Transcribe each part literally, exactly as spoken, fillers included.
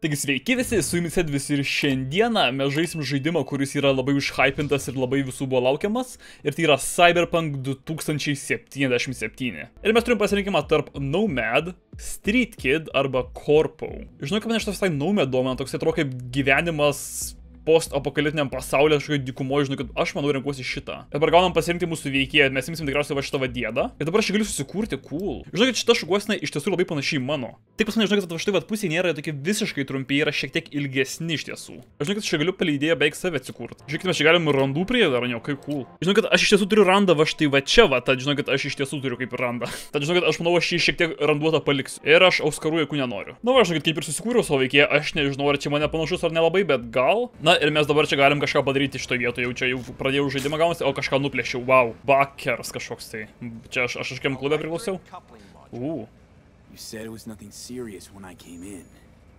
Taigi sveiki visi, su jumis Edvis ir šiandieną mes žaisim žaidimą, kuris yra labai užhypintas ir labai visų buvo laukiamas. Ir tai yra Cyberpunk du tūkstančiai septyniasdešimt septyni. Ir mes turim pasirinkimą tarp Nomad, Street Kid arba Corpo. Žinau, kad man iš to visai Nomad domina, toks atrodo kaip gyvenimas post-apokalitiniam pasaulyje, kažkokio dykumoje, žinau, kad aš manau renkuosi šitą. Dabar gaunam pasirinkti mūsų veikėją, mes imsim tikriausiai va šitą va dėdą. Ir dabar aš galiu susikurti, cool. Žinau, kad šita šuguosina iš tiesų labai panašiai mano. Tik pas mane, žinau, kad va štai va pusė nėra tokie visiškai trumpi, yra šiek tiek ilgesni iš tiesų. Aš žinau, kad čia galiu palydėję beveik save atsikurti. Žiūrėkite, mes čia galim randų prie dar, ne, kaip cool. Žinau, kad aš iš tiesų turiu randą va štai va čia, va, tad žinau, kad aš iš tiesų turiu kaip randą. Tad žinau, kad aš manau, aš jį šiek tiek randuotą paliksiu. Ir aš auskarų jokių nenoriu. Na, va, žinau, kad kaip ir susikūriau savo veikėją, aš nežinau, ar čia mane panašus ar nelabai, bet gal. Na ir mes dabar čia galim kažką padaryti šitoje vietoje, jau čia jau pradėjau žaidimą gaunasi, o kažką nuplėšiau, wow, bakers kažkoks tai. Čia aš kažkiam klube priklausiau. Uuu.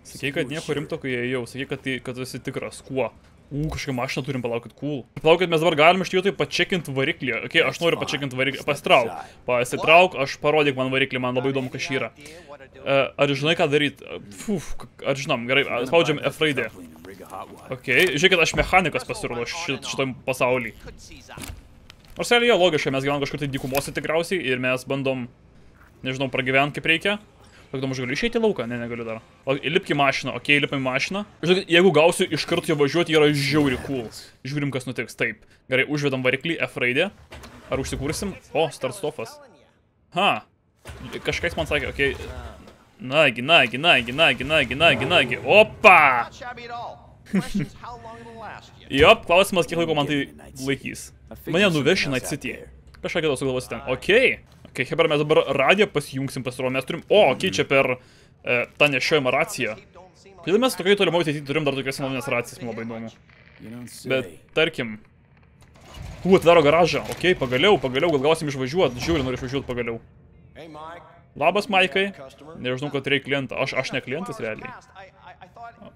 Sakei, kad nieko rimto, kai ėjau, sakei, kad, kad esi tikras, kuo? Uuu, kažką mašiną turim, palaukit, cool. Palaukit, mes dabar galim šitoje vietoje pačekinti variklį, okei, aš noriu pačekinti variklį, pasitrauk. Pasitrauk, aš parodyk man variklį, man labai įdomu, kas yra. Ar žinai, ką daryti? Fuf, ar žinom, gerai, spaudžiam F raidę. Okei, žiūrėkit, aš mechanikas pasirodo šitam pasaulyje. Nors realiai logiškai, mes gyvenam kažkur tai dykumose tikriausiai ir mes bandom, nežinau, pragyventi kaip reikia. Pakdom, aš galiu išeiti į lauką? Ne, negaliu dar. Lipk į mašiną, okei, lipam į mašiną. Žiūrėkit, jeigu gausiu iš karto jo važiuoti, yra žiauri cool. Žiūrim, kas nutiks, taip. Gerai, užvedam variklį, F raidę. Ar užsikūrsim? O, start stofas. Ha, kažkas man sakė, okei. Nagi, nagi, nagi, nagi, nagi, nagi, nagi. Opa! Jop, klausimas, kiek laiko man tai laikys. Mane nuveši Night City. Kažką kitą sugalvosi ten. Okei. Okei, hebra, mes dabar radiją pasijungsim, pasirodo, mes turim... O, okei, čia per tą nešiojimą raciją. Kodėl mes tokiai tolimoje ateityje turim dar tokias senovinės racijas, man labai įdomu. Bet, tarkim... U, atidaro garažą. Okei, pagaliau, pagaliau, gal gausim išvažiuot. Žiūrė, noriu išvažiuot pagaliau. Labas, Maikai. Nežinau, kad reikia klientą. Aš ne klientas, realiai.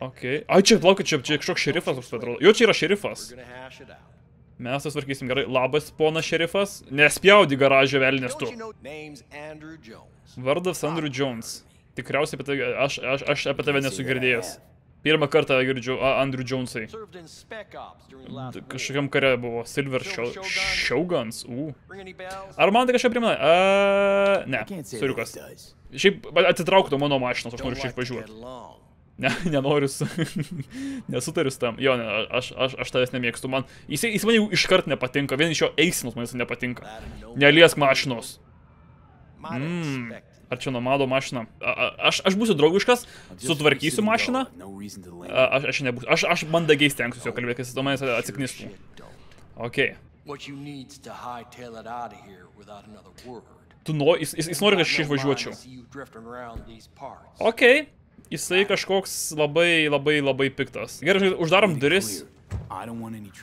Okei. Ai, čia, laukia, čia kažkoks šerifas. Jo, čia yra šerifas. Mes tas varkysim gerai. Labas, pona šerifas. Nespjaudi garažio velnės tu. Vardas Andrew Jones. Tikriausiai aš apie tave nesu girdėjęs. Pirmą kartą girdžiu Andrew Jonesai. Kažkokiam kare buvo. Silver Shoguns. Ar man tai kažką primena? Ne, suriukas. Šiaip atsitrauktų mano mašinos, aš noriu šiaip važiuoti. Ne, nenoriu su... Nesutarius tam. Jo, aš tavęs nemėgstu. Jis man jau iškart nepatinka. Vien iš jo eisinos man jis nepatinka. Neliesk mašinos. Mmm... Ar čia nomado mašina? Aš būsiu draugiškas, sutvarkysiu mašiną. Aš nebūsiu. Aš mandagiai stengsiu jo kalbėti, kai jis to manęs atsiknistų. Okei. Jis nori, kad aš išvažiuočiau. Okei. Jisai kažkoks labai, labai, labai piktas. Gerai, uždarom duris.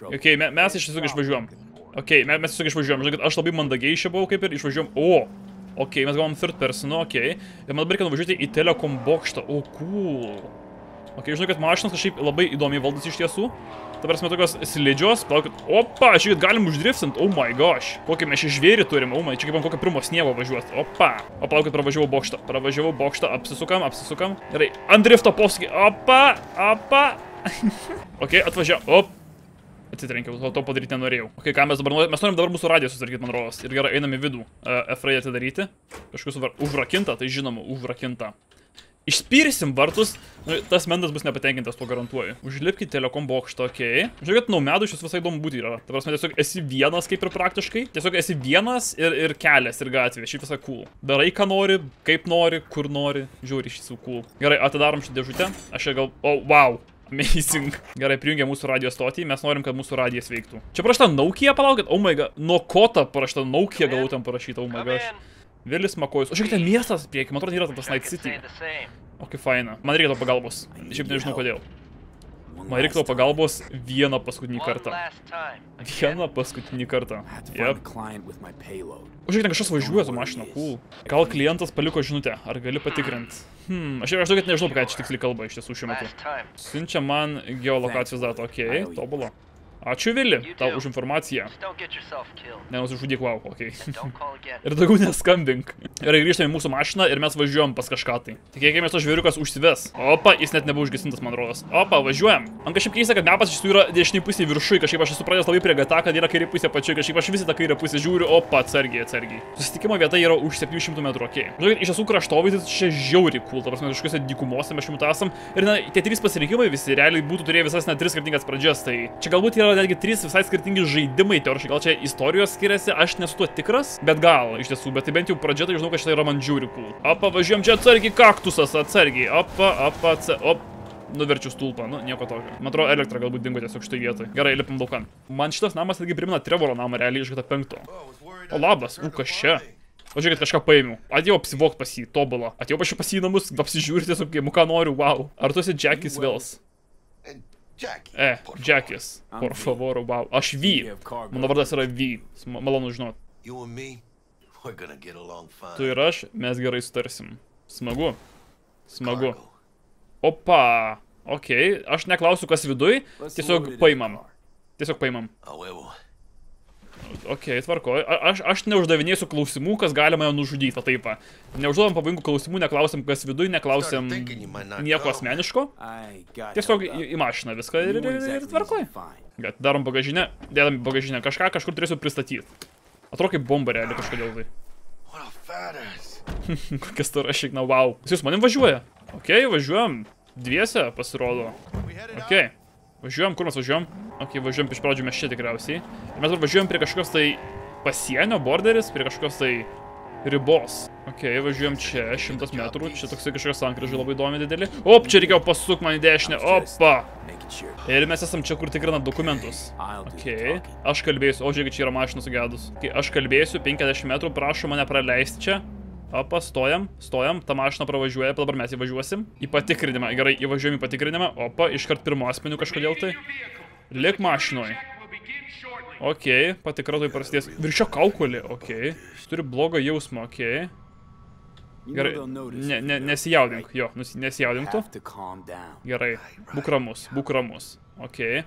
Okei, mes iš tiesų išvažiuojam. Okei, mes iš tiesų išvažiuojam. Žinokit, aš labai mandagiai iš čia buvau kaip ir išvažiuojam. O! Okei, mes gavom third person, okei. Ir man dabar reikia nuvažiuoti į telekom bokštą. O, cool. Okei, žinau, kad mašinas kažkaip labai įdomiai valdas iš tiesų. Ta prasme, tokios slidžios. Palaukit, opa, šiaip galim uždrifsint. Oh my gosh. Kokį mes šį žvėrį turim. Oh my, čia kaip man kokio pirmo sniego važiuoti. Opa. O, palaukit, pravažiavau bokštą. Pravažiavau bokštą, apsisukam, apsisukam. Gerai, ant drifto posūkį. Opa, opa. Okei, atvažiavau. Op. Atsitrenkiau, to padaryti nenorėjau. Okei, ką mes dabar norime? Mes norim dabar mūsų radiją susitvarkyti, man rodos. Ir gerai, einam į vidų. F-raidę atidaryti. Kažkus užrakinta, tai žinoma, užrakinta. Išspirsim vartus. Tas mendas bus nepatenkintas, to garantuoju. Užlipkit telekom bokštą, okei. Žiūrėkit, Nomad iš jūsų visai įdomu būti yra. Ta prasme, tiesiog esi vienas kaip ir praktiškai. Tiesiog esi vienas ir kelias, ir gatvė. Šiaip visai cool. Darai, ką nori, kaip nori, kur nori. Žiūri, iš tiesų cool. Gerai, atidarom šitą dėžutę. Aš čia gal... O, wow. Amazing. Gerai, prijungia mūsų radijo stotį, mes norim, kad mūsų radijas veiktų. Čia parašta Nokia, palaukit, oh my god, nuo kota parašta Nokia, galau ten parašyta, oh my gosh. Vėlis Makojus, o šiek tiek miestas prieki, man atrodo, yra tas Night City. Ok, faina, man reikia to pagalbos, šiaip nežinau kodėl. Man reikia to pagalbos vieną paskutinį kartą. Vieną paskutinį kartą. Jep. O žiūrėk, ten kažkas važiuoja su mašina, cool. Gal klientas paliko žinutę, ar gali patikrinti? Hmm, aš jau kad nežinau, ką čia tiksliai kalba iš tiesų šiuo metu. Siunčia man geolokacijos datą, okei, tobulo. Ačiū, Vili, tau už informaciją. Nenusižudyk, wow, okei. Ir daugiau neskambink. Ir grįžtame į mūsų mašiną ir mes važiuojam pas kažką tai. Tikėkime, tas žvėriukas užsives. Opa, jis net nebuvo užgesintas, man rodos. Opa, važiuojam. Man kažkaip keista, kad mepas iš jų yra dešiniai pusė viršui. Kažkaip aš esu pradėjęs labai prie gata, kad yra kairė pusė pačioj. Kažkaip aš visą tą kairę pusę žiūriu. Opa, atsargiai, atsargiai. Susitikimo vieta yra už septynių šimtų metrų, okei. Žinokit, iš tiesų kraštovaizdis čia žiauriai cool. Ta prasme, kažkokiose dykumose mes šiuo metu esam. Ir na, tie trys pasirinkimai visi realiai būtų turėję visas net tris skirtingas pradžias. Tai čia galbūt yra netgi trys visai skirtingi žaidimai, teoriškai, gal čia istorijos skiriasi, aš nesu tuo tikras, bet gal, iš tiesų, bet tai bent jau pradžia, tai žinau, kad šitą yra man žiauriai cool. Opa, važiuojam čia atsargiai, kaktusas, atsargiai, opa, opa, opa, opa. Nuverčiu stulpą, nu nieko tokio. Man atrodo, elektra galbūt dingo tiesiog štai vietoj. Gerai, lipam laukan. Man šitas namas netgi primena Trevoro namą, realiai iš kito penkto. O labas, u, kas čia? O žiūrėkit, kažką paėmiau. Atėjau apsivokt pas jį, tobulą. Atėjau pas jį pas jį namus, apsižiūrėti tiesiog, ką noriu, wow. Ar tu esi Jackie's Wells? E, Jackie's. Por favor, wow. Aš V. Mano vardas yra V. Malonu žinot. Tu ir aš, mes gerai sutarsim. Smagu. Smagu. Opa. Okei, aš neklausiu, kas viduj. Tiesiog paimam. Tiesiog paimam. Okei, tvarkoj. Aš neuždavinėsiu klausimų, kas galima jau nužudyti, o taip. Neužduodam pavojingų klausimų, neklausim, kas viduj, neklausim nieko asmeniško. Tiesiog į mašiną viską ir tvarkoj. Darom bagažinę, dėdam į bagažinę kažką, kažkur turėsiu pristatyti. Atrodo kaip bomba realiai kažkodėl tai. Kokia stora šikna, wow. Jūs manim važiuoja? Okei, važiuojam. Dviese pasirodo. Okei. Važiuojam, kur mes važiuojam? Ok, važiuojam iš pradžių mes čia tikriausiai. Ir mes dabar važiuojam prie kažkokios tai pasienio, borderis, prie kažkokios tai ribos. Ok, važiuojam čia, šimtas metrų, čia toksai kažkokios sankryžai labai įdomi didelį. Op, čia reikėjo pasuk man į dešinę, opa! Ir mes esam čia, kur tikrinam dokumentus. Ok, aš kalbėsiu, o žiūrėkit, čia yra mašinos sugedus. Ok, aš kalbėsiu, penkiasdešimt metrų, prašau mane praleisti čia. Opa, stojam, stojam, ta mašina pravažiuoja, dabar mes įvažiuosim. Į patikrinimą, gerai, įvažiuojam į patikrinimą, opa, iškart pirmo asmeniu kažkodėl tai. Lik mašinoj. Okei, patikratoj prasidės. Viršio kaukulį, okei. Turi blogą jausmą, okei. Gerai, nesijaudink, jo, nesijaudink tu. Gerai, būk ramus, būk ramus, okei.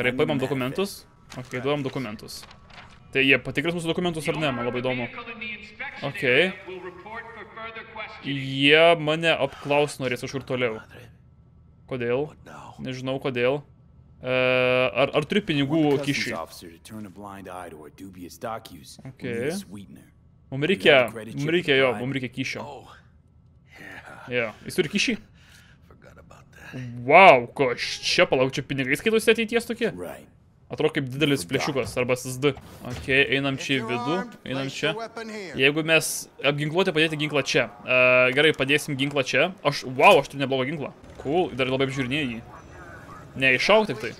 Gerai, paimam dokumentus, okei, duodam dokumentus. Tai jie patikras mūsų dokumentus ar ne, man labai įdomu. Okei. Jie mane apklaus norės kažkur toliau. Kodėl? Nežinau kodėl. Ar turi pinigų kišiui? Okei. Mums reikia, mums reikia jo, mums reikia kišio. Jo, jis turi kišį? Wow, ko aš čia palauk, čia pinigai skaitosi ateities tokie? Atrodo kaip didelis flešiukas, arba S S D. Okei, einam čia į vidų, einam čia. Jeigu mes apginkluoti, padėti ginklą čia. Gerai, padėsim ginklą čia. Aš, wow, aš turiu neblogą ginklą. Cool, dar labai apžiūrinėjai jį. Ne, iššauk tik tai.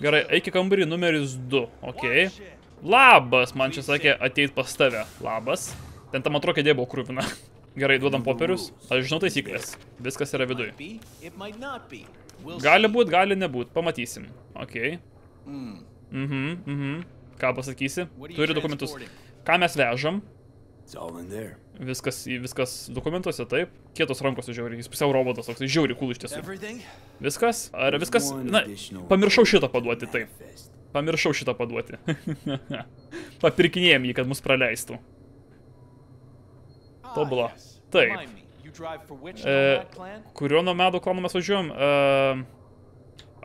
Gerai, eik į kambarį numeris du, okei. Labas, man čia sakė ateit pas tave. Labas. Ten tam atrodo kėdė buvo krūvina. Gerai, duodam popierius. Aš žinau taisyklės. Viskas yra viduj. Gali būt, gali nebūt, pamatysim. Okei. Mhm, mhm. Ką pasakysi? Turi dokumentus. Ką mes vežam? Viskas dokumentuose, taip. Kietos rankose žiauriai, jis pusiau robotas toks, žiauriai cool iš tiesų. Viskas? Ar viskas? Na, pamiršau šitą paduoti, taip. Pamiršau šitą paduoti. Papirkinėjom jį, kad mus praleistų. Tobula. Taip. Kurio Nomadų klano mes važiuojam?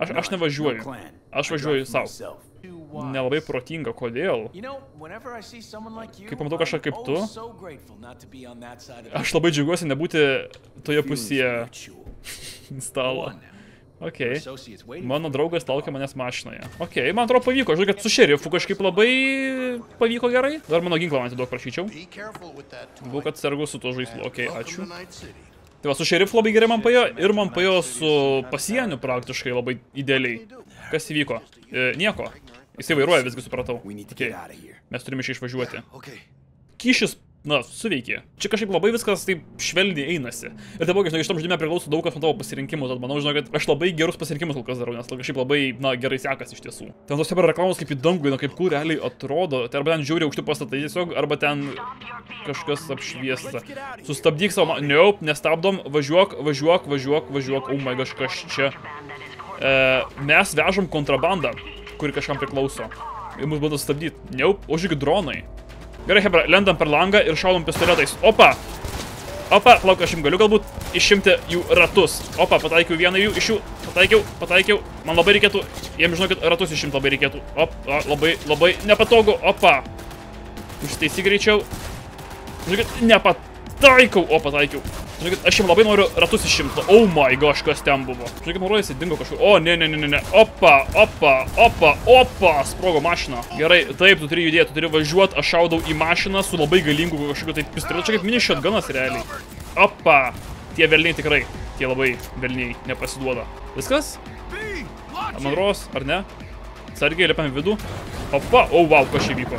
Aš nevažiuoju. Aš važiuoju savo. Nelabai protinga, kodėl? Kai pamatau kažką kaip tu, aš labai džiaugiuosi nebūti toje pusėje stalo. Okei. Mano draugas laukia manęs mašinoje. Okei, man atrodo pavyko. Žinau, kad su šerifu kažkaip labai pavyko gerai. Dar mano ginklą man atiduok, prašyčiau. Būk atsargus su tuo žaislu. Okei, ačiū. Tai va, su šerifu labai gerai man pajo ir man pajo su pasieniu praktiškai labai idealiai. Kas įvyko? Nieko. Jisai vairuoja, visgi supratau. Okei, mes turime iš čia išvažiuoti. Kyšis, na, suveikė. Čia kažkaip labai viskas taip švelniai einasi. Ir taip, žinok, iš tam žaidime priklauso daug kas nuo tavo pasirinkimų. Tad manau, žinok, kad aš labai gerus pasirinkimus kol kas darau, nes kažkaip labai, na, gerai sekas iš tiesų. Ten tos dabar reklamos kaip į dangų, na, kaip kur realiai atrodo. Tai arba ten žiauriai aukšti pastatai tiesiog, arba ten kažkas apšviesta. Sustabdyk savo... Neup, nestabdom. Važiuok, važiuok, važiuok, važiuok. Oh my gosh, kas čia? mes vežam kontrabandą, kuri kažkam priklauso. Ir mus bando sustabdyti. Neup, o žiūrėk, dronai. Gerai, hebra, lendam per langą ir šaudom pistoletais. Opa! Opa, lauk, aš jums galiu galbūt išimti jų ratus. Opa, pataikiau vieną jų iš jų. Pataikiau, pataikiau. Man labai reikėtų, jiem žinokit, ratus išimti labai reikėtų. Op, o, labai, labai nepatogu. Opa. Užsiteisi greičiau. Žinokit, nepataikau. O, pataikiau. Žinokit, aš jiem labai noriu ratus išimti. Oh my gosh, kas ten buvo. Žinokit, man rojasi, dingo kažkur. O, ne, ne, ne, ne, ne. Opa, opa, opa, opa. Sprogo mašina. Gerai, taip, tu turi judėti, tu turi važiuoti. Aš šaudau į mašiną su labai galingu kažkokiu taip pistoliu. Čia kaip mini shotgunas realiai. Opa. Tie velniai tikrai. Tie labai velniai nepasiduoda. Viskas? Man rodos, ar ne? Sargiai, lipam į vidų. Opa, o, wow, kas čia vyko.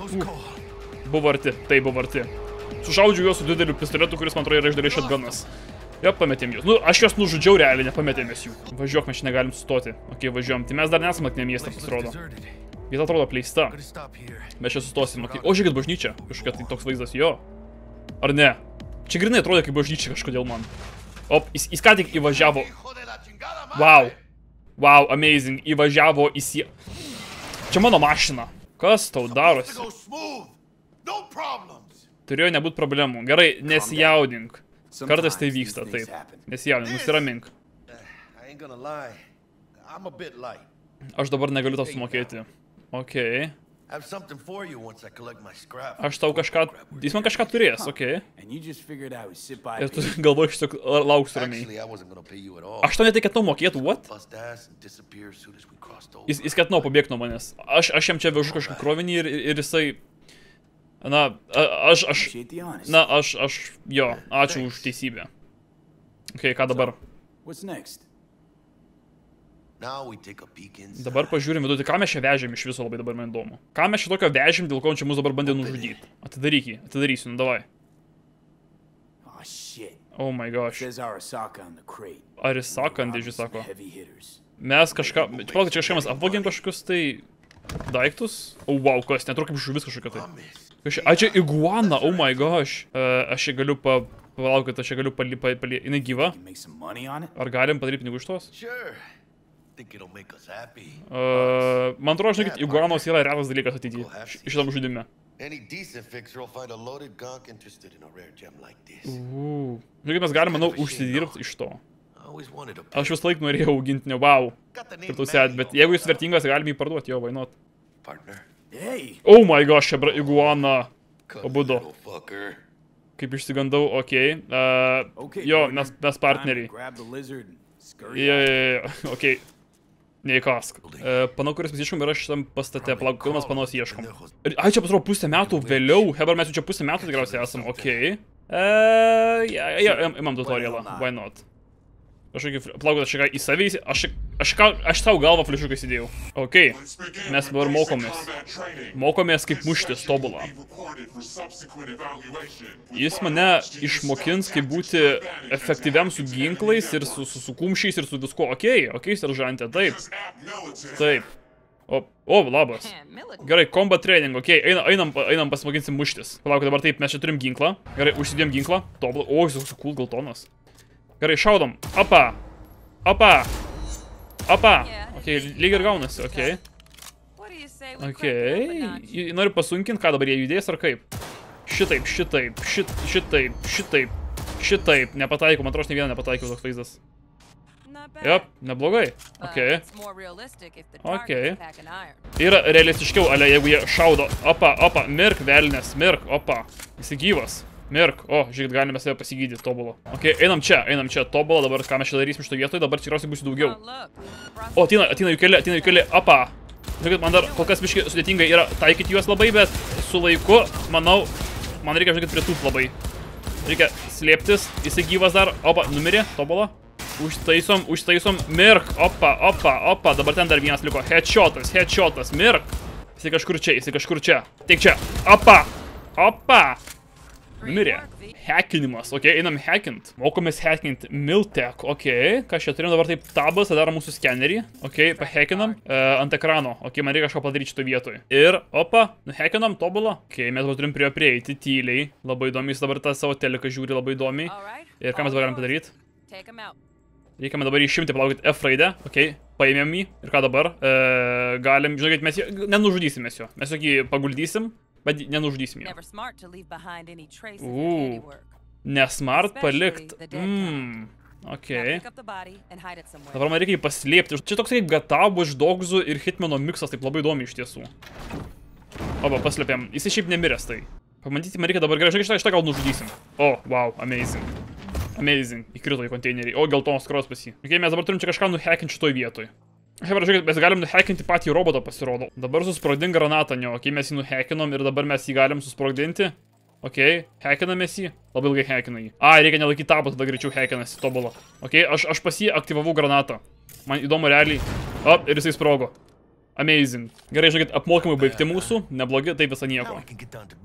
Uh, buvo arti, tai buvo arti. Sušaudžiu juos su dideliu pistoletu, kuris man atrodo yra išdaliai shotgunas. Jo, pametėm juos. Nu, aš juos nužudžiau realiai, nepametėm juos jų. Važiuok, mes čia negalim sustoti. Ok, važiuojam. Tai mes dar nesam naktinė miestą, pasirodo. Vieta atrodo apleista. Mes čia sustosim. Okay. O, žiūrėkit, bažnyčia. Kažkokia tai toks vaizdas, jo. Ar ne? Čia grinai atrodo kaip bažnyčia kažkodėl man. Op, jis, jis ką tik įvažiavo. Wow. Wow, amazing. Įvažiavo į sie... Čia mano mašina. Kas tau darosi? Turėjo nebūt problemų. Gerai, nesijaudink. Kartais tai vyksta, taip. Nesijaudink, nusiramink. Aš dabar negaliu tau sumokėti. Okei. Okay. Aš tau kažką... Jis man kažką turės, okei. Ir tu galvoji, aš lauksiu ramiai. Aš tau netai ketinau mokėti, what? Jis ketinau pabėgti nuo manęs. Aš jam čia vežu kažkokį krovinį ir jisai... Na, aš... Na, aš... aš... Jo, ačiū už teisybę. Okei, ką dabar? Dabar pažiūrim vidutį, ką mes čia vežėm iš viso, labai dabar man įdomu. Ką mes čia tokio vežėm, dėl ko čia mus dabar bandė nužudyti? Atidaryk jį, atidarysiu, nu davai. Oh my gosh. Arisaka ant dėžių sako. Mes kažką, palauk, čia kažką mes apvogėm kažkokius tai daiktus. O, wow, kas, netru kaip žuvis kažkokia tai. A, čia iguana, oh my gosh. Aš čia galiu pa... Palaukit, aš čia galiu palie... Jinai gyva? Ar galim padaryti pinigų iš tos? Uh, man atrodo, žinokit, Iguanos yra retas dalykas ateityje šitam žudime. Uuuu. Žinokit, mes galime, manau, užsidirbti iš to. Aš vis laik norėjau augintinio, wow. Bet jeigu jis vertingas, galime jį parduoti, jo, why not. Oh my gosh, čia Iguana abudo. Kaip išsigandau, okei. Jo, mes partneriai. Jei, okei. Neįkask. Panau, kuris mes ieškom yra šitam pastate. Palauk, kodėl mes panos ieškom. Ai, čia pasirodo pusę metų vėliau. Hebar, mes jau čia pusę metų tikriausiai esam. Okei. Imam tutorialą. Why not? Aš irgi, palauk, aš ką į save įsidėjau. Aš savo galvą flišiuką įsidėjau. Okei. Mes dabar mokomės. Mokomės kaip muštis tobulą. Jis mane išmokins, kaip būti efektyviam su ginklais ir su, su, su kumšiais ir su viskuo. Okei, okei, seržantė, taip. Taip. O, o, labas. Gerai, combat training, okei, einam, einam, einam pasimokinsim muštis. Palauk, dabar taip, mes čia turim ginklą. Gerai, užsidėjom ginklą. Tobla. O, jis toks cool galtonas. Gerai, šaudom. Opa. Opa. Opa. Okei, lyg ir gaunasi, okei. Okei. Noriu pasunkinti, ką dabar jie judės ar kaip? Šitaip, šitaip, šitaip, šitaip, šitaip, nepataikau, man atrodo, ne vieną nepataikiau, toks vaizdas. Jop, neblogai. Okei. Okei. Yra realistiškiau, ale jeigu jie šaudo. Opa, opa, mirk, velnės, mirk, opa. Jis gyvas, mirk. O, žiūrėkit, galime save pasigydyti, tobulo. Okei, einam čia, einam čia, tobulo, dabar ką mes čia darysim šitoj vietoj, dabar tikriausiai bus daugiau. O, atina, atina jų keli, atina jų keli, opa. Žiūrėkit, man dar kol kas biškai sudėtingai yra taikyti juos labai, bet su laiku, manau, man reikia, žiūrėkit, prie tūp labai. Reikia slėptis, jisai gyvas dar, opa, numirė, tobulo. Užtaisom, užtaisom, mirk, opa, opa, opa, dabar ten dar vienas liko, headshotas, headshotas, mirk. Jisai kažkur čia, jisai kažkur čia, tik čia, opa, opa, numirė. Hackinimas, okei, einam hackint. Mokomės hackint Miltek, okei. Kas čia, turim dabar taip tabas, atdarom mūsų skenerį. Okei, pahackinam ant ekrano. Okei, man reikia kažką padaryti šitoj vietoj. Ir, opa, nuhackinam tobulą. Okei, mes dabar turim prie jo prieiti tyliai. Labai įdomiai, jis dabar tą savo teleką žiūri labai įdomiai. Ir ką mes dabar galim padaryti? Reikia man dabar išimti, palaukit, F raidę. Okei, paėmėm jį. Ir ką dabar? E, galim, žinokit, mes jį nenužudysim mes jo. Mes jokį paguldysim, bet nenužudysim jo. Uuu. Nesmart palikt. Mmm. Okei. Dabar man reikia jį paslėpti. Čia toks kaip Gatabo, Dogzų ir Hitmano miksas, taip labai įdomi iš tiesų. Oba, paslėpėm. Jis šiaip nemiręs tai. Pamatyti, man reikia dabar gerai. Žinokit, šitą, šitą gal nužudysim. O, wow, amazing. Amazing, įkrito į konteinerį. O, geltonas skros pas jį. Okay, mes dabar turim čia kažką nuhekinti šitoj vietoj. Šiaip, žiūrėkit, mes galim nuhekinti patį robotą, pasirodo. Dabar susprogdink granatą, jo. Ok, mes jį nuhekinom ir dabar mes jį galim susprogdinti. Ok, hekinamės jį. Labai ilgai hekina jį. A, reikia nelaikyti tabą, tada greičiau hekinasi, tobulą. Ok, aš, aš pas jį aktyvavau granatą. Man įdomu realiai. O, ir jisai sprogo. Amazing. Gerai, žiūrėkit, apmokymai baigti mūsų, neblogi, tai visą nieko.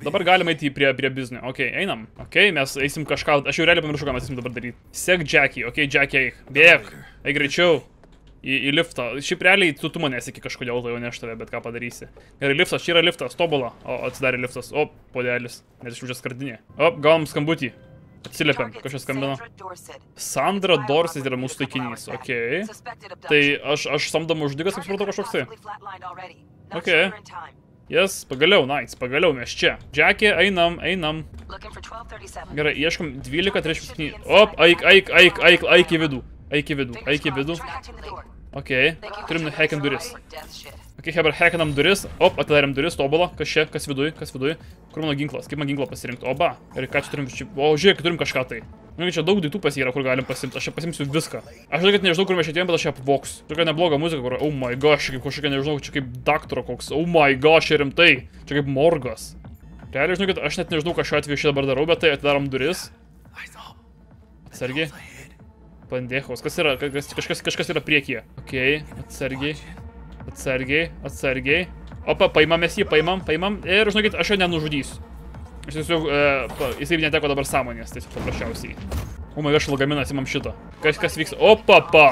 Dabar galime eiti prie, prie biznio. Ok, einam. Ok, mes eisim kažką, aš jau realiai pamiršau, ką mes eisim dabar daryti. Sek Jackie, ok, Jackie, eik, bėk, eik greičiau į, į liftą. Šiaip realiai tu, tu manęs iki kažkodėl, tai jau ne aš tave, bet ką padarysi. Gerai, liftas, čia yra liftas, tobula. O, atsidarė liftas, o, podelis, nes iš čia skardinė. O, gavom skambutį. Atsiliepiam, kažkas skambino. Sandra Dorset yra mūsų taikinys, okei. Tai aš, aš samdama uždigas, kaip supratau, kažkoks tai. Okei. Yes, pagaliau, nice, pagaliau mes čia. Jackie, einam, einam. Gerai, ieškom dvylika trisdešimt septyni. Op, aik, aik, aik, aik, aik į vidų. Aik į vidų, aik į vidų. Okei, turim nuhekin duris. Okei, heber, hekinam duris. Op, atidarėm duris, tobulą. Kas čia, kas viduj, kas viduj. Kur mano ginklas? Kaip man ginklą pasirinkti? Oba. Ir ką čia turim? O, žiūrėk, turim kažką tai. Nu, čia daug daiktų pas yra, kur galim pasimti. Aš čia pasimsiu viską. Aš žinau, kad nežinau, kur mes čia atėjom, bet aš čia apvoks. Tokia nebloga muzika, kur... Oh my gosh, kaip kažkokia, nežinau, čia kaip daktaro koks. Oh my gosh, čia rimtai. Čia kaip morgas. Realiai, žinau, kad aš net nežinau, ką šiuo atveju čia dabar darau, bet tai atidarom duris. Atsargiai. Pandėkos. Kas yra? Kažkas, kažkas yra priekyje. Okei, atsargiai. Atsargiai, atsargiai. Opa, paimam mes jį, paimam, paimam. Ir, žinokit, aš jo nenužudysiu. Aš tiesiog, e, jisai neteko dabar sąmonės, tiesiog paprasčiausiai. O, man aš lagaminą atsimam šitą. Kas, kas vyks? Opa, pa.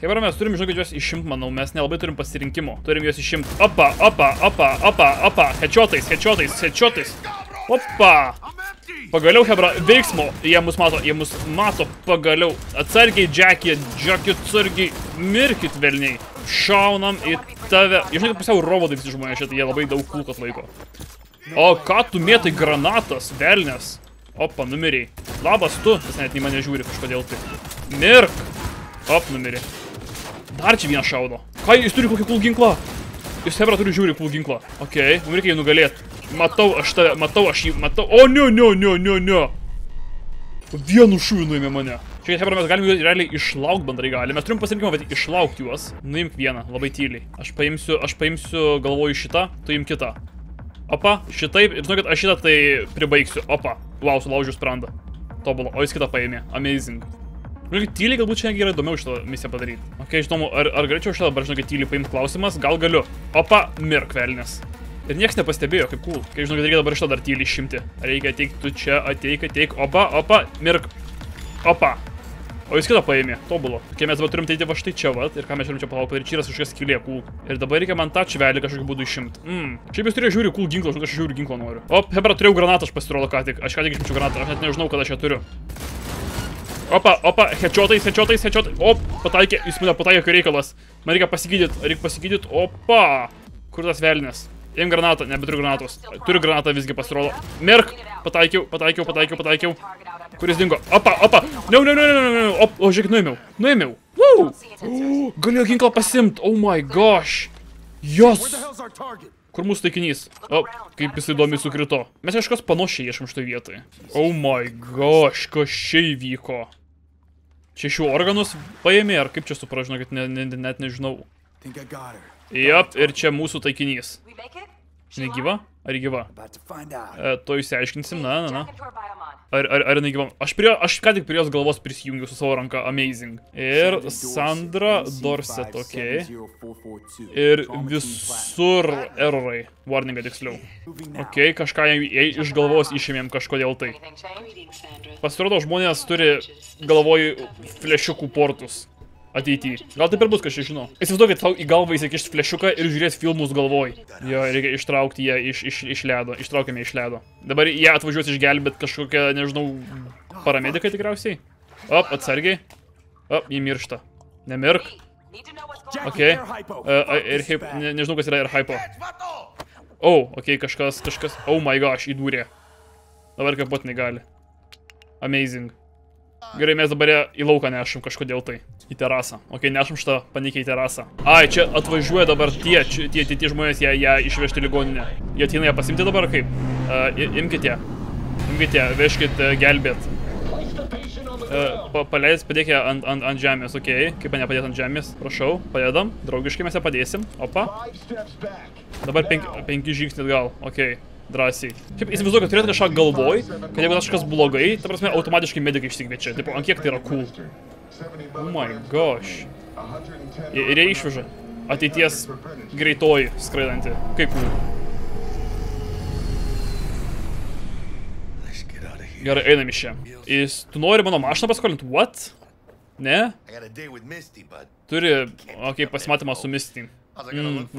Kaip ar mes turim, žinokit, juos išimt, manau. Mes nelabai turim pasirinkimo. Turim juos išimt. Opa, opa, opa, opa, opa. Hečiotais, hečiotais, hečiotais. Opa. Pagaliau, hebra, veiksmo. Jie mus mato, jie mus mato. Pagaliau. Atsargiai, Jackie, Jackie, atsargiai. Mirkit, velniai. Šaunam į tave. Jei žinai, kad pusiau robotai visi žmonės šitai, jie labai daug kulką atlaiko. O, ką tu mėtai granatas, velnės? Opa, numiriai. Labas tu, jis net į mane žiūri kažkodėl tai. Mirk. Op, numiriai. Dar čia vieną šaudo. Ką, jis turi kokį kulginklą? Jis hebra turi žiūri kulginklą. Okei, mums reikia jį nugalėti. Matau aš tave, matau aš jį, matau. O, ne, ne, ne, ne, ne. Vienu šūviu nuėmė mane. Šiaip, hebra, mes galime juos realiai išlaukti, bandrai gali. Mes turim pasirinkimą, bet išlaukti juos. Nuimk vieną, labai tyliai. Aš paimsiu, aš paimsiu, galvoju šitą, tu imk kitą. Opa, šitaip, ir žinokit, aš šitą tai pribaigsiu. Opa, wow, sulaužiu sprandą. Tobulą, o jis kitą paėmė. Amazing. Žinokit, tyliai galbūt šiandien yra įdomiau šitą misiją padaryti. Ok, žinomu, ar, ar greičiau šitą dabar, žinokit, tyliai paimt klausimas, gal galiu. Opa, mirk, velnės. Ir nieks nepastebėjo, kaip cool. Kai žinau, kad reikia dabar šitą dar tyliai išimti. Reikia ateik, tu čia ateik, ateik. Opa, opa, mirk. Opa. O jis kitą paėmė, tobulo. Kai mes dabar turim teiti va štai čia, vat. Ir ką mes turim čia palaukti, ir čia yra kažkas skylė, cool. Ir dabar reikia man tą čvelį kažkokį būdų išimti. Mmm. Šiaip jis turėjo žiūri cool ginklą, žinau, aš žiūriu ginklą noriu. Op, hebra, turėjau granatą, aš pasirodo ką tik. Aš ką tik išimčiau granatą, aš net nežinau, kada aš ją turiu. Opa, opa, hečiotais, hečiotais, hečiotais. Op, pataikė, jis mane pataikė, kai reikalas. Man reikia pasigydyt, reikia pasigydyt. Opa. Kur tas velnės? Jiem granatą, nebeturiu granatos. Turiu granatą visgi pasirodo. Merk! Pataikiau, pataikiau, pataikiau, pataikiau. Kuris dingo? Opa, opa! Ne, ne, ne, ne, ne, ne. O, žiūrėk, nuėmiau. Nuėmiau. Wow! Galėjau ginklą pasimt. Oh my gosh. Jos. Kur mūsų taikinys? O, kaip jis įdomiai sukrito. Mes kažkas panošiai ieškam štai vietoj. Oh my gosh, kas čia įvyko. Šešių organus paėmė, ar kaip čia supražino, kad ne, ne, net nežinau. Jop, ir čia mūsų taikinys. Negyva? Ar gyva? E, to išsiaiškinsim, na, na, na. Ar, ar, ar negyva? Aš, prie, aš ką tik prie jos galvos prisijungiu su savo ranka, amazing. Ir Sandra Dorset, okei. Okay. Ir visur erorai, warningą tiksliau. Okei, okay, kažką jai iš galvos išėmėm kažkodėl tai. Pasirodo, žmonės turi galvoj flešiukų portus. Ateityje. Gal taip ir bus, kažkai žinau. Įsivaizduokit, tau į galvą įsikišt flešiuką ir žiūrės filmus galvoj. Jo, reikia ištraukti ją iš, iš, iš ledo. Ištraukėme iš ledo. Dabar ją atvažiuos išgelbėt kažkokią, nežinau, paramedikai tikriausiai. Op, atsargiai. O, jį miršta. Nemirk. Okei. Ir hip... Nežinau, kas yra ir hypo. O, okei, kažkas, kažkas... Oh my gosh, įdūrė. Dabar kaip botnai gali. Amazing. Gerai, mes dabar į lauką nešam kažkodėl tai. Į terasą. Okei, nešam šitą panikę į terasą. Ai, čia atvažiuoja dabar tie, tie, tie žmonės ją išvežti ligoninę. Jie ateina ją pasimti dabar kaip? Imkite. Imkite, vežkit gelbėt. Paleis, padėk ją ant žemės, okei. Kaip mane padėt ant žemės? Prašau, padedam. Draugiškai mes ją padėsim. Opa. Dabar penki žingsnį atgal, okei. Drąsiai. Šiaip įsivaizduoju, kad turėt kažką galvoj, kad jeigu kažkas blogai, ta prasme, automatiškai medikai išsikviečia. Taip, ant kiek tai yra cool. Oh my gosh. Ir jie išveža. Ateities greitoji skraidanti. Kaip cool. Gerai, einam iš čia. Tu nori mano mašiną paskolinti? What? Ne? Turi, okei, pasimatymą su Misty.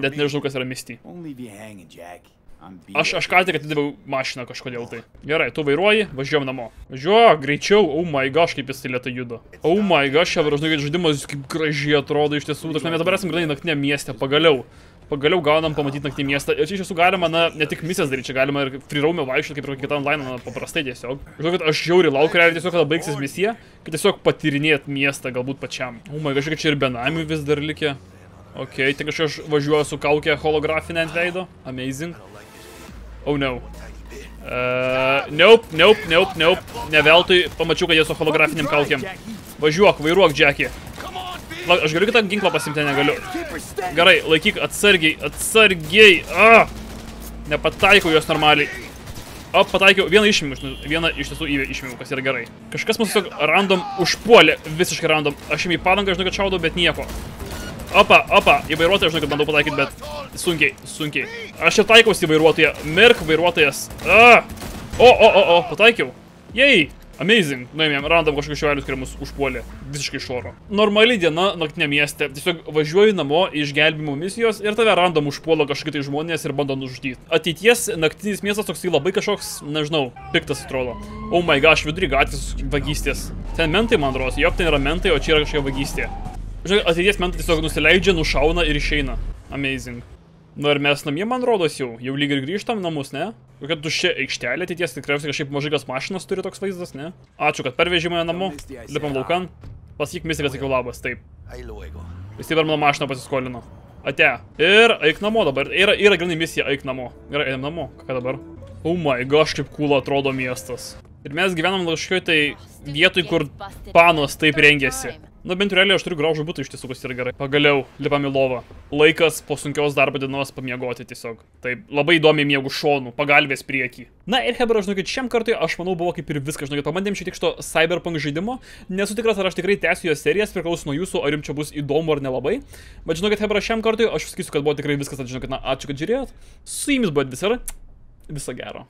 Net nežinau, kas yra Misty. Aš ką tik atidaviau mašiną kažkodėl tai. Gerai, tu vairuoji, važiuojam namo. Važiuok, greičiau, oh my gosh, kaip jis tai lėtai juda. Oh my gosh, šią varžinai, kad žaidimas kaip gražiai atrodo iš tiesų. Mes dabar esam grinai naktiniam mieste, pagaliau. Pagaliau gaunam pamatyti naktinį miestą. Ir čia iš tiesų galima, na, ne tik misijas daryti, čia galima ir freeraumę vaikščioti kaip ir kitą online, na, paprastai tiesiog. Žinau, kad aš žiauriai laukiu, realiai tiesiog, kada baigsis misija, kad tiesiog patyrinėt miestą galbūt pačiam. Oh my gosh, kad čia ir benamių vis dar likę. Okei, tai kažkai aš važiuoju su kaukė holografinę ant veido. Amazing. Oh no. Nope, nope, nope, nope. Neveltui pamačiau, kad jie su holografiniam kaukėm. Važiuok, vairuok, Jackie. Aš galiu kitą ginklą pasimti, negaliu. Gerai, laikyk atsargiai, atsargiai. Nepataikau jos normaliai. O, pataikiau vieną išmimų, vieną iš tiesų išmimų, kas yra gerai. Kažkas mums tiesiog random užpuolė, visiškai random. Aš jį į padangą, žinau, kad šaudau, bet nieko. Opa, opa, į vairuotoją, žinau, kad bandau pataikyti, bet sunkiai, sunkiai. Aš jau taikausi į vairuotoją. Mirk, vairuotojas. O, o, o, o, pataikiau. Jei, amazing. Nuėmėm, randam kažkokius šiuelius, kurie mus užpuolė. Visiškai iš oro. Normali diena naktinė mieste. Tiesiog važiuoju namo iš gelbimo misijos ir tave randam užpuolo kažkokie tai žmonės ir bando nužudyti. Ateities naktinis miestas toks labai kažkoks, nežinau, piktas atrodo. Oh my gosh, vidury gatvės vagystės. Ten mentai, man atrodo, jog ten yra mentai, o čia yra kažkokia vagystė. Žinai, ateities mentai tiesiog nusileidžia, nušauna ir išeina. Amazing. Nu ir mes namie, man rodos, jau. Jau lyg ir grįžtam namus, ne? Kokia tuščia aikštelė ateities, tikriausiai kažkaip mažygas mašinas turi toks vaizdas, ne? Ačiū, kad perveži mane namo. Lipam laukan. Pasakyk Misty, kad sakiau labas, taip. Jis taip ir mano mašiną pasiskolino. Ate. Ir eik namo dabar. Yra grinai misija, eik namo. Gerai, einam namo. Ką dabar? Oh my gosh, kaip cool atrodo miestas. Ir mes gyvenam kažkokioj tai vietoj, kur panos taip rengėsi. Na, bent realiai aš turiu gražų būtą iš tiesų, kas yra gerai. Pagaliau, lipam į lovą. Laikas po sunkios darbo dienos pamiegoti tiesiog. Taip, labai įdomiai miegu šonų, pagalvės priekį. Na ir hebra, žinokit, šiam kartui aš manau buvo kaip ir viskas, žinokit, pabandėm šiek tiek šito Cyberpunk žaidimo. Nesu tikras, ar aš tikrai tęsiu jos serijas, priklauso nuo jūsų, ar jums čia bus įdomu ar nelabai. Bet žinokit, hebra, šiam kartui aš pasakysiu, kad buvo tikrai viskas, žinokit, na, ačiū, kad žiūrėjot. Su jumis buvo visai, viso gero.